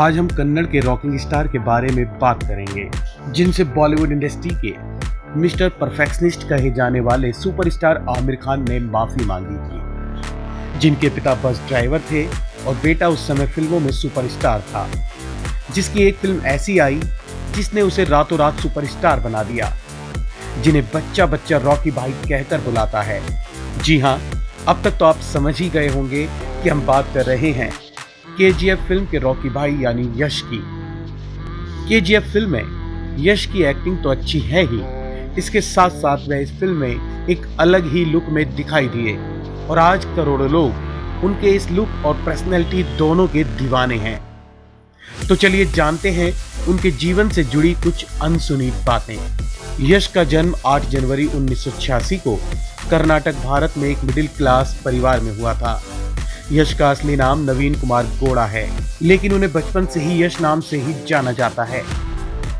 आज हम कन्नड़ के रॉकिंग स्टार के बारे में बात करेंगे जिनसे बॉलीवुड इंडस्ट्री के मिस्टर परफेक्शनिस्ट कहे जाने वाले सुपरस्टार आमिर खान ने माफ़ी मांगी थी, जिनके पिता बस ड्राइवर थे और बेटा उस समय फिल्मों में सुपरस्टार था, जिसकी एक फिल्म ऐसी आई जिसने उसे रातों रात सुपरस्टार बना दिया, जिन्हें बच्चा बच्चा रॉकी भाई कहकर बुलाता है। जी हाँ, अब तक तो आप समझ ही गए होंगे कि हम बात कर रहे हैं केजीएफ फिल्म के रॉकी भाई यानी यश की। केजीएफ फिल्म में यश की एक्टिंग तो अच्छी है ही, इसके साथ साथ वह इस फिल्म में एक अलग ही लुक में दिखाई दिए और आज करोड़ों लोग उनके इस लुक और पर्सनैलिटी दोनों के दीवाने हैं। तो चलिए जानते हैं उनके जीवन से जुड़ी कुछ अनसुनी बातें। यश का जन्म 8 जनवरी 1986 को कर्नाटक, भारत में एक मिडिल क्लास परिवार में हुआ था। यश का असली नाम नवीन कुमार गौड़ा है, लेकिन उन्हें बचपन से ही यश नाम से ही जाना जाता है,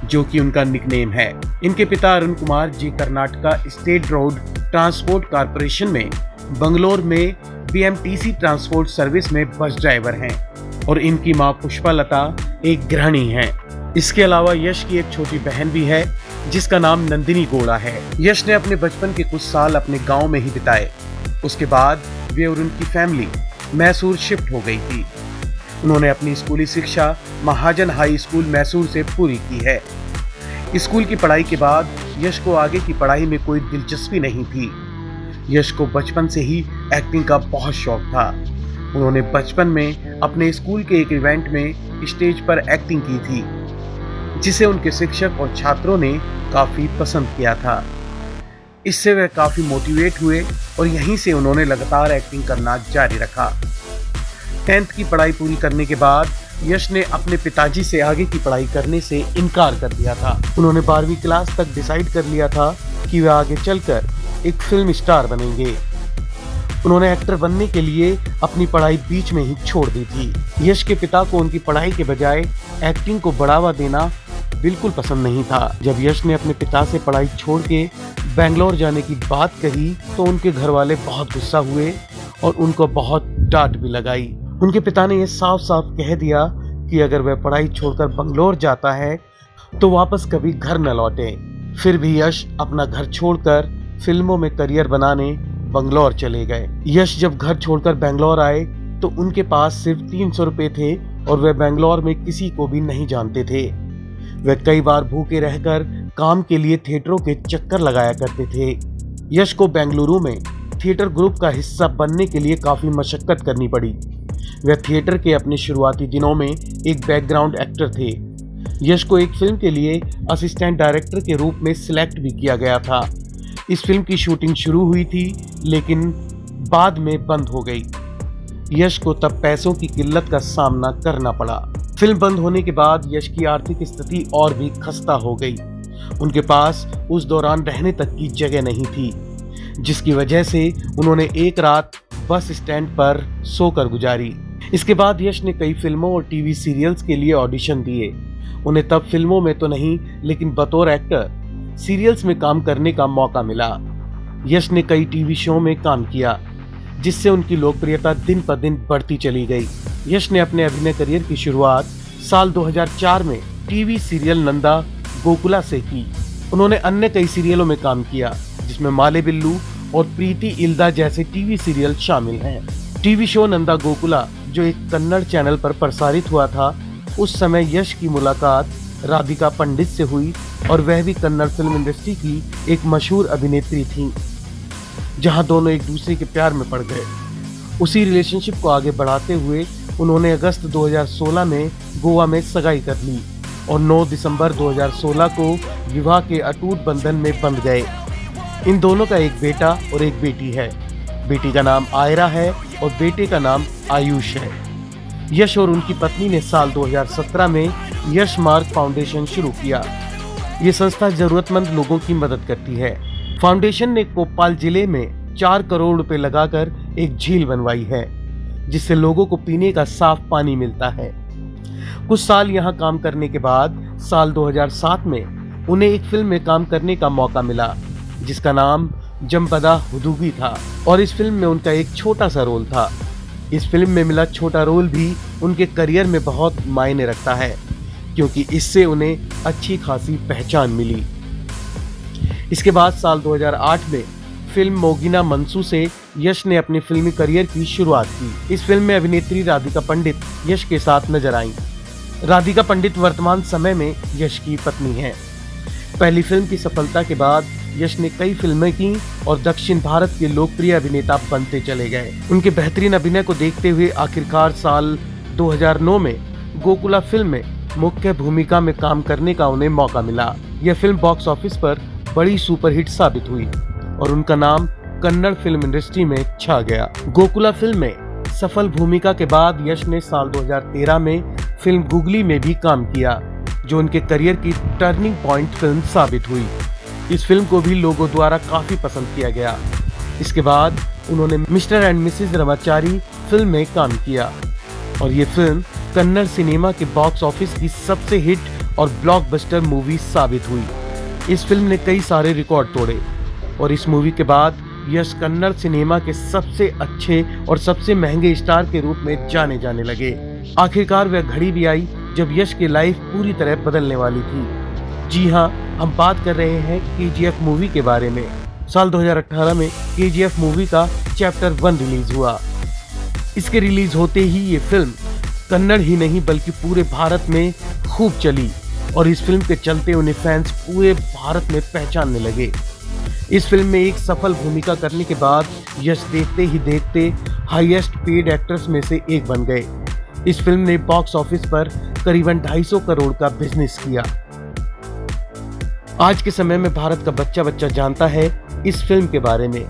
जो कि उनका निकनेम है। इनके पिता Arun Kumar ji Karnataka state road transport corporation में बंगलोर में बीएमटीसी ट्रांसपोर्ट सर्विस में बस ड्राइवर हैं और इनकी मां पुष्पा लता एक गृहिणी हैं। इसके अलावा यश की एक छोटी बहन भी है जिसका नाम नंदिनी गौड़ा है। यश ने अपने बचपन के कुछ साल अपने गाँव में ही बिताए। उसके बाद वे और उनकी फैमिली मैसूर शिफ्ट हो गई थी। उन्होंने अपनी स्कूली शिक्षा महाजन हाई स्कूल मैसूर से पूरी की है। स्कूल की पढ़ाई के बाद यश को आगे की पढ़ाई में कोई दिलचस्पी नहीं थी। यश को बचपन से ही एक्टिंग का बहुत शौक था। उन्होंने बचपन में अपने स्कूल के एक इवेंट में स्टेज पर एक्टिंग की थी, जिसे उनके शिक्षक और छात्रों ने काफ़ी पसंद किया था। इससे वह काफ़ी मोटिवेट हुए और यहीं से उन्होंने लगातार एक्टिंग करना जारी रखा। 10th की पढ़ाई पूरी करने के बाद यश ने अपने पिताजी से आगे की पढ़ाई करने से इनकार कर दिया था। उन्होंने 12वीं क्लास तक डिसाइड कर लिया था कि वह आगे चलकर एक फिल्म स्टार बनेंगे। उन्होंने एक्टर बनने के लिए अपनी पढ़ाई बीच में ही छोड़ दी थी। यश के पिता को उनकी पढ़ाई के बजाय एक्टिंग को बढ़ावा देना बिल्कुल पसंद नहीं था। जब यश ने अपने पिता से पढ़ाई छोड़ के बेंगलोर जाने की बात कही तो उनके घर वाले बहुत गुस्सा हुए और उनको बहुत डांट भी लगाई। उनके पिता ने यह साफ साफ कह दिया कि अगर वह पढ़ाई छोड़कर बेंगलोर जाता है तो वापस कभी घर न लौटे। फिर भी यश अपना घर छोड़कर फिल्मों में करियर बनाने बेंगलोर चले गए। यश जब घर छोड़कर बेंगलोर आए तो उनके पास सिर्फ 300 रुपये थे और वह बेंगलोर में किसी को भी नहीं जानते थे। वह कई बार भूखे रहकर काम के लिए थिएटरों के चक्कर लगाया करते थे। यश को बेंगलुरु में थिएटर ग्रुप का हिस्सा बनने के लिए काफ़ी मशक्कत करनी पड़ी। वह थिएटर के अपने शुरुआती दिनों में एक बैकग्राउंड एक्टर थे। यश को एक फिल्म के लिए असिस्टेंट डायरेक्टर के रूप में सिलेक्ट भी किया गया था। इस फिल्म की शूटिंग शुरू हुई थी लेकिन बाद में बंद हो गई। यश को तब पैसों की किल्लत का सामना करना पड़ा। फिल्म बंद होने के बाद यश की आर्थिक स्थिति और भी खस्ता हो गई। उनके पास उस दौरान रहने तक की जगह नहीं थी, जिसकी वजह से उन्होंने एक रात बस स्टैंड पर सोकर गुजारी। इसके बाद यश ने कई फिल्मों और टीवी सीरियल्स के लिए ऑडिशन दिए। उन्हें तब फिल्मों में तो नहीं लेकिन बतौर एक्टर सीरियल्स में काम करने का मौका मिला। यश ने कई टीवी शो में काम किया जिससे उनकी लोकप्रियता दिन पर दिन बढ़ती चली गई। यश ने अपने अभिनय करियर की शुरुआत साल 2004 में टीवी सीरियल नंदा गोकुला से की। उन्होंने अन्य कई सीरियलों में काम किया जिसमें माले बिल्लू और प्रीति इल्दा जैसे टीवी सीरियल शामिल हैं। टीवी शो नंदा गोकुला जो एक कन्नड़ चैनल पर प्रसारित हुआ था, उस समय यश की मुलाकात राधिका पंडित से हुई और वह भी कन्नड़ फिल्म इंडस्ट्री की एक मशहूर अभिनेत्री थी, जहाँ दोनों एक दूसरे के प्यार में पड़ गए। उसी रिलेशनशिप को आगे बढ़ाते हुए उन्होंने अगस्त 2016 में गोवा में सगाई कर ली और 9 दिसंबर 2016 को विवाह के अटूट बंधन में बंध गए। इन दोनों का एक बेटा और एक बेटी है। बेटी का नाम आयरा है और बेटे का नाम आयुष है। यश और उनकी पत्नी ने साल 2017 में यश मार्ग फाउंडेशन शुरू किया। ये संस्था ज़रूरतमंद लोगों की मदद करती है। फाउंडेशन ने कोपाल जिले में 4 करोड़ रुपए लगाकर एक झील बनवाई है जिससे लोगों को पीने का साफ पानी मिलता है। कुछ साल यहाँ काम करने के बाद साल 2007 में उन्हें एक फिल्म में काम करने का मौका मिला जिसका नाम जमपदा हुदुगी था और इस फिल्म में उनका एक छोटा सा रोल था। इस फिल्म में मिला छोटा रोल भी उनके करियर में बहुत मायने रखता है, क्योंकि इससे उन्हें अच्छी खासी पहचान मिली। इसके बाद साल 2008 में फिल्म मोगिना मनसू से यश ने अपने फिल्मी करियर की शुरुआत की। इस फिल्म में अभिनेत्री राधिका पंडित यश के साथ नजर आईं। राधिका पंडित वर्तमान समय में यश की पत्नी हैं। पहली फिल्म की सफलता के बाद यश ने कई फिल्में की और दक्षिण भारत के लोकप्रिय अभिनेता बनते चले गए। उनके बेहतरीन अभिनय को देखते हुए आखिरकार साल 2009 में गोकुला फिल्म में मुख्य भूमिका में काम करने का उन्हें मौका मिला। यह फिल्म बॉक्स ऑफिस पर बड़ी सुपरहिट साबित हुई और उनका नाम कन्नड़ फिल्म इंडस्ट्री में छा गया। गोकुला फिल्म में सफल भूमिका के बाद यश ने साल 2013 में फिल्म गूगली में भी काम किया, जो उनके करियर की टर्निंग पॉइंट फिल्म साबित हुई। इस फिल्म को भी लोगों द्वारा काफी पसंद किया गया। इसके बाद उन्होंने mister and missus Ramachari film में काम किया और ये फिल्म कन्नड़ सिनेमा के बॉक्स ऑफिस की सबसे हिट और ब्लॉकबस्टर मूवी साबित हुई। इस फिल्म ने कई सारे रिकॉर्ड तोड़े और इस मूवी के बाद यश कन्नड़ सिनेमा के सबसे अच्छे और सबसे महंगे स्टार के रूप में जाने जाने लगे। आखिरकार वह घड़ी भी आई जब यश की लाइफ पूरी तरह बदलने वाली थी। जी हाँ, हम बात कर रहे हैं केजीएफ मूवी के बारे में। साल 2018 में केजीएफ मूवी का चैप्टर 1 रिलीज हुआ। इसके रिलीज होते ही ये फिल्म कन्नड़ ही नहीं बल्कि पूरे भारत में खूब चली और इस फिल्म के चलते उन्हें फैंस पूरे भारत में पहचानने लगे। इस फिल्म में एक सफल भूमिका करने के बाद यश देखते ही देखते हाईएस्ट पेड एक्ट्रेस में से एक बन गए। इस फिल्म ने बॉक्स ऑफिस पर करीबन 250 करोड़ का बिजनेस किया। आज के समय में भारत का बच्चा बच्चा जानता है इस फिल्म के बारे में।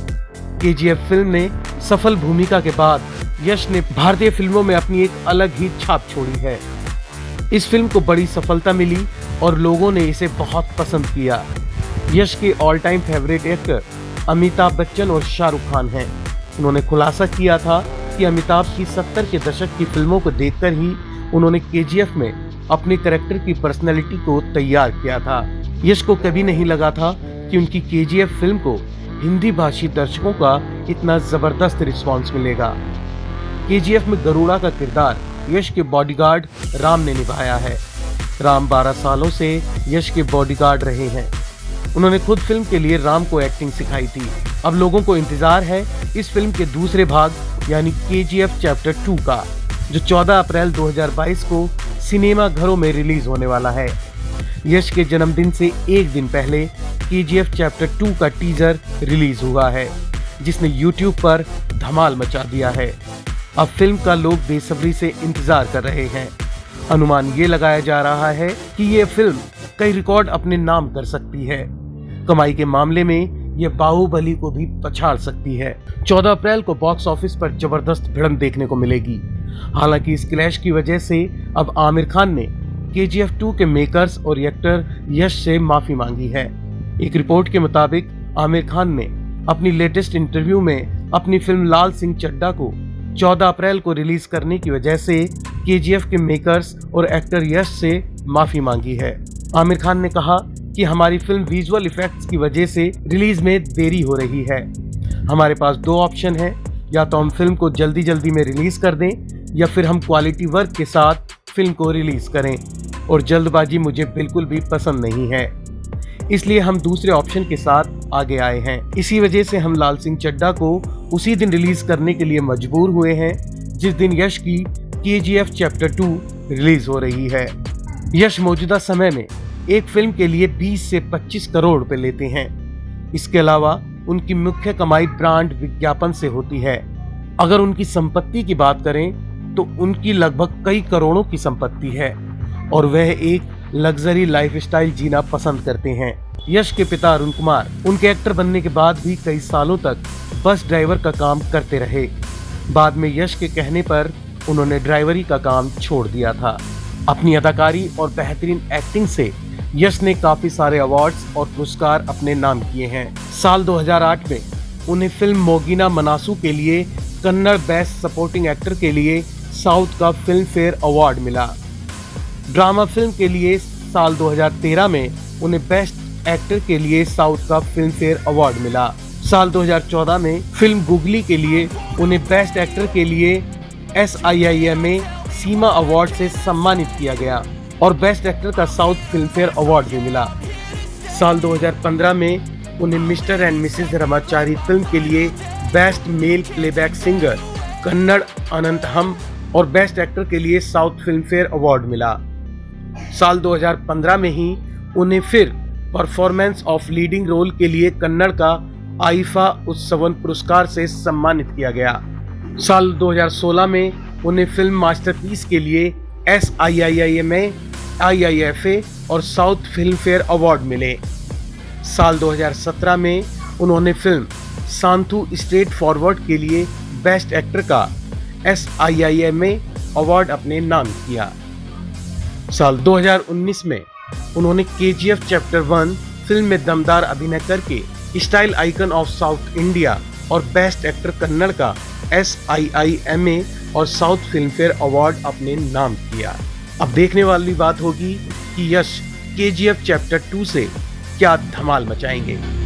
केजीएफ फिल्म ने सफल भूमिका के बाद यश ने भारतीय फिल्मों में अपनी एक अलग ही छाप छोड़ी है। इस फिल्म को बड़ी सफलता मिली और लोगों ने इसे बहुत पसंद किया। यश के all time favourite actor Amitabh Bachchan और शाहरुख खान हैं। उन्होंने खुलासा किया था कि अमिताभ की 70 के दशक की फिल्मों को देखकर ही उन्होंने केजीएफ में अपने कैरेक्टर की पर्सनैलिटी को तैयार किया था। यश को कभी नहीं लगा था कि उनकी केजीएफ फिल्म को हिंदी भाषी दर्शकों का इतना जबरदस्त रिस्पॉन्स मिलेगा। केजीएफ में गरुड़ा का किरदार यश के बॉडीगार्ड राम ने निभाया है। राम 12 सालों से यश के बॉडीगार्ड रहे हैं। उन्होंने खुद फिल्म के लिए राम को एक्टिंग सिखाई थी। अब लोगों को इंतजार है इस फिल्म के दूसरे भाग यानी केजीएफ चैप्टर 2 का, जो 14 अप्रैल 2022 को सिनेमा घरों में रिलीज होने वाला है। यश के जन्मदिन से एक दिन पहले केजीएफ चैप्टर 2 का टीजर रिलीज हुआ है, जिसने यूट्यूब पर धमाल मचा दिया है। अब फिल्म का लोग बेसब्री से इंतजार कर रहे हैं। अनुमान ये लगाया जा रहा है कि ये फिल्म कई रिकॉर्ड अपने नाम कर सकती है। कमाई के मामले में ये बाहुबली को भी पछाड़ सकती है। 14 अप्रैल को बॉक्स ऑफिस पर जबरदस्त भिड़ंत देखने को मिलेगी। हालांकि इस क्लैश की वजह से अब आमिर खान ने केजीएफ 2 के मेकर्स और एक्टर यश से माफी मांगी है। एक रिपोर्ट के मुताबिक आमिर खान ने अपनी लेटेस्ट इंटरव्यू में अपनी फिल्म लाल सिंह चड्ढा को 14 अप्रैल को रिलीज करने की वजह से केजीएफ के मेकर्स और एक्टर यश से माफी मांगी है। आमिर खान ने कहा कि हमारी फिल्म विजुअल इफेक्ट्स की वजह से रिलीज में देरी हो रही है। हमारे पास 2 ऑप्शन हैं, या तो हम फिल्म को जल्दी जल्दी में रिलीज कर दें या फिर हम क्वालिटी वर्क के साथ फिल्म को रिलीज करें, और जल्दबाजी मुझे बिल्कुल भी पसंद नहीं है, इसलिए हम दूसरे ऑप्शन के साथ आगे आए हैं। इसी वजह से हम लाल सिंह चड्ढा को उसी दिन रिलीज करने के लिए मजबूर हुए हैं जिस दिन यश की केजीएफ चैप्टर 2 रिलीज हो रही है। यश मौजूदा समय में एक फिल्म के लिए 20 से 25 करोड़ रुपए लेते हैं। इसके अलावा उनकी मुख्य कमाई ब्रांड विज्ञापन से होती है। अगर उनकी संपत्ति की बात करें तो उनकी लगभग कई करोड़ों की संपत्ति है और वह एक लग्जरी लाइफस्टाइल जीना पसंद करते हैं। यश के पिता अरुण कुमार उनके एक्टर बनने के बाद भी कई सालों तक बस ड्राइवर का काम करते रहे। बाद में यश के कहने पर उन्होंने ड्राइवरी का काम छोड़ दिया था। अपनी अदाकारी और बेहतरीन एक्टिंग से यश ने काफी सारे अवार्ड्स और पुरस्कार अपने नाम किए हैं। साल 2008 में उन्हें फिल्म मोगिना मनासू के लिए कन्नड़ बेस्ट सपोर्टिंग एक्टर के लिए साउथ का फिल्मफेयर अवार्ड मिला। ड्रामा फिल्म के लिए साल 2013 में उन्हें बेस्ट एक्टर के लिए साउथ का फिल्मफेयर अवार्ड मिला। साल 2014 में फिल्म गूगली के लिए उन्हें बेस्ट एक्टर के लिए SIIM सीमा अवार्ड से सम्मानित किया गया और बेस्ट एक्टर का साउथ फिल्मफेयर अवार्ड भी मिला। साल 2015 में उन्हें mister and missus Ramachari film के लिए best male playback singer Kannada अनंत हम और बेस्ट एक्टर के लिए साउथ फिल्मफेयर अवार्ड मिला। साल 2015 में ही उन्हें फिर परफॉर्मेंस ऑफ लीडिंग रोल के लिए कन्नड़ का आईफा उत्सवन पुरस्कार से सम्मानित किया गया। साल 2016 में उन्हें फिल्म मास्टरपीस के लिए SIIMA, IIFA और साउथ फिल्मफेयर अवार्ड मिले। साल 2017 में उन्होंने फिल्म सांतू स्ट्रेट फॉरवर्ड के लिए बेस्ट एक्टर का SIIMA अवार्ड अपने नाम किया। साल 2019 में उन्होंने KGF चैप्टर 1 फिल्म में दमदार अभिनय करके style icon of south India और बेस्ट एक्टर कन्नड़ का SIIMA और साउथ फिल्मफेयर अवार्ड अपने नाम किया। अब देखने वाली बात होगी कि यश KGF चैप्टर 2 से क्या धमाल मचाएंगे।